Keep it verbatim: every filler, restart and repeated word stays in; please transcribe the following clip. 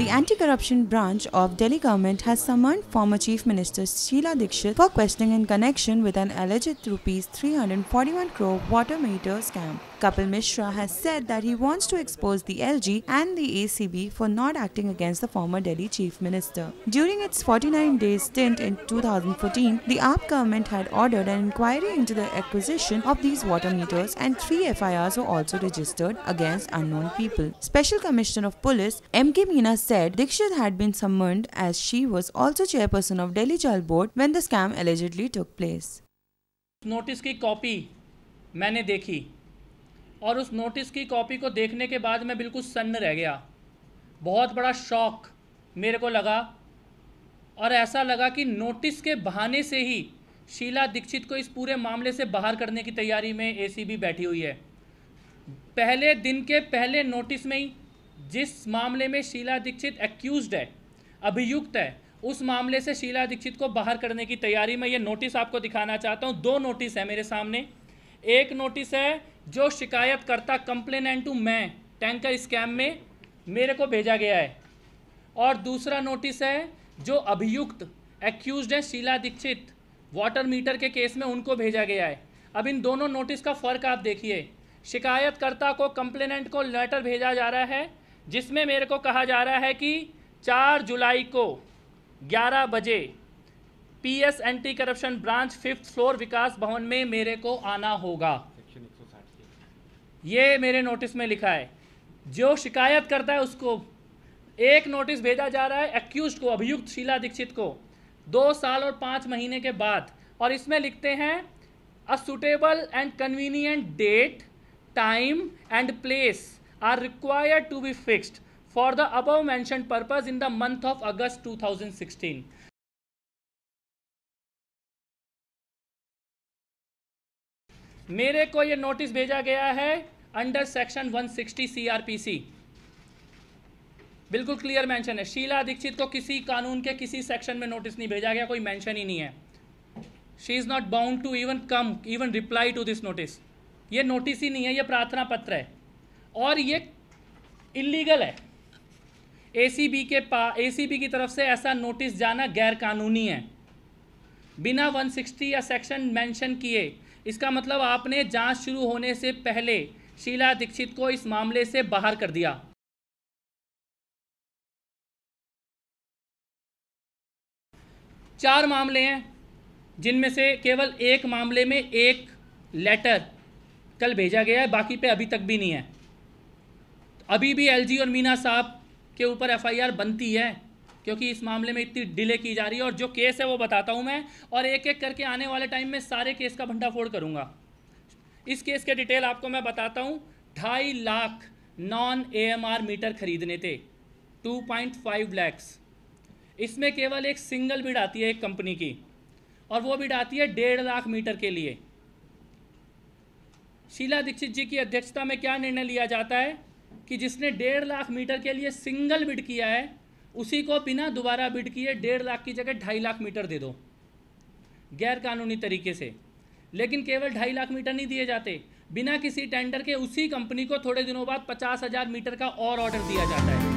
The anti-corruption branch of Delhi government has summoned former Chief Minister Sheila Dikshit for questioning in connection with an alleged rupees three hundred forty-one crore water meter scam. Kapil Mishra has said that he wants to expose the L G and the A C B for not acting against the former Delhi Chief Minister. During its forty-nine day stint in two thousand fourteen, the A A P government had ordered an inquiry into the acquisition of these water meters, and three F I Rs were also registered against unknown people. Special Commissioner of Police M K Meena said Dikshit had been summoned as she was also chairperson of Delhi Jal Board when the scam allegedly took place. Notice की copy मैंने देखी और उस notice की copy को देखने के बाद मैं बिल्कुल सन्न रह गया। बहुत बड़ा शॉक मेरे को लगा और ऐसा लगा कि नोटिस के बहाने से ही शीला दीक्षित को इस पूरे मामले से बाहर करने की तैयारी में एसीबी बैठी हुई है। पहले दिन के पहले नोटिस में ही जिस मामले में शीला दीक्षित एक्यूज्ड है, अभियुक्त है, उस मामले से शीला दीक्षित को बाहर करने की तैयारी में ये नोटिस आपको दिखाना चाहता हूँ। दो नोटिस है मेरे सामने। एक नोटिस है जो शिकायतकर्ता कंप्लेनेंट टू मैं टैंकर स्कैम में मेरे को भेजा गया है, और दूसरा नोटिस है जो अभियुक्त एक्यूज्ड है शीला दीक्षित वाटर मीटर के केस में उनको भेजा गया है। अब इन दोनों नोटिस का फ़र्क आप देखिए। शिकायतकर्ता को कंप्लेनेंट को लेटर भेजा जा रहा है जिसमें मेरे को कहा जा रहा है कि चार जुलाई को ग्यारह बजे PS anti corruption branch fifth floor Vikas भवन में मेरे को आना होगा। ये मेरे नोटिस में लिखा है। जो शिकायत करता है उसको एक नोटिस भेजा जा रहा है, एक्यूज्ड को, अभियुक्त शीला दीक्षित को, दो साल और पाँच महीने के बाद, और इसमें लिखते हैं a suitable and convenient date time and place are required to be fixed for the above mentioned purpose in the month of August two thousand sixteen. मेरे को ये नोटिस भेजा गया है under section one sixty C R P C. बिल्कुल clear mention है। शीला दीक्षित को किसी कानून के किसी सेक्शन में नोटिस नहीं भेजा गया, कोई मेंशन ही नहीं है। She is not bound to even come even reply to this notice. ये नोटिस ही नहीं है, ये प्रार्थना पत्र है और ये इलीगल है। एसीबी के पा एसीबी की तरफ से ऐसा नोटिस जाना गैरकानूनी है बिना एक सौ साठ या सेक्शन मेंशन किए। इसका मतलब आपने जांच शुरू होने से पहले शीला दीक्षित को इस मामले से बाहर कर दिया। चार मामले हैं जिनमें से केवल एक मामले में एक लेटर कल भेजा गया है, बाकी पे अभी तक भी नहीं है। अभी भी एलजी और मीना साहब के ऊपर एफआईआर बनती है क्योंकि इस मामले में इतनी डिले की जा रही है, और जो केस है वो बताता हूँ मैं, और एक एक करके आने वाले टाइम में सारे केस का भंडाफोड़ करूँगा। इस केस के डिटेल आपको मैं बताता हूँ। ढाई लाख नॉन एएमआर मीटर खरीदने थे, टू पॉइंट फाइव लैक्स। इसमें केवल एक सिंगल बिड आती है एक कंपनी की, और वो बिड आती है डेढ़ लाख मीटर के लिए। शीला दीक्षित जी की अध्यक्षता में क्या निर्णय लिया जाता है कि जिसने डेढ़ लाख मीटर के लिए सिंगल बिड किया है उसी को बिना दोबारा बिड किए डेढ़ लाख की जगह ढाई लाख मीटर दे दो, गैरकानूनी तरीके से। लेकिन केवल ढाई लाख मीटर नहीं दिए जाते, बिना किसी टेंडर के उसी कंपनी को थोड़े दिनों बाद पचास हज़ार मीटर का और ऑर्डर दिया जाता है।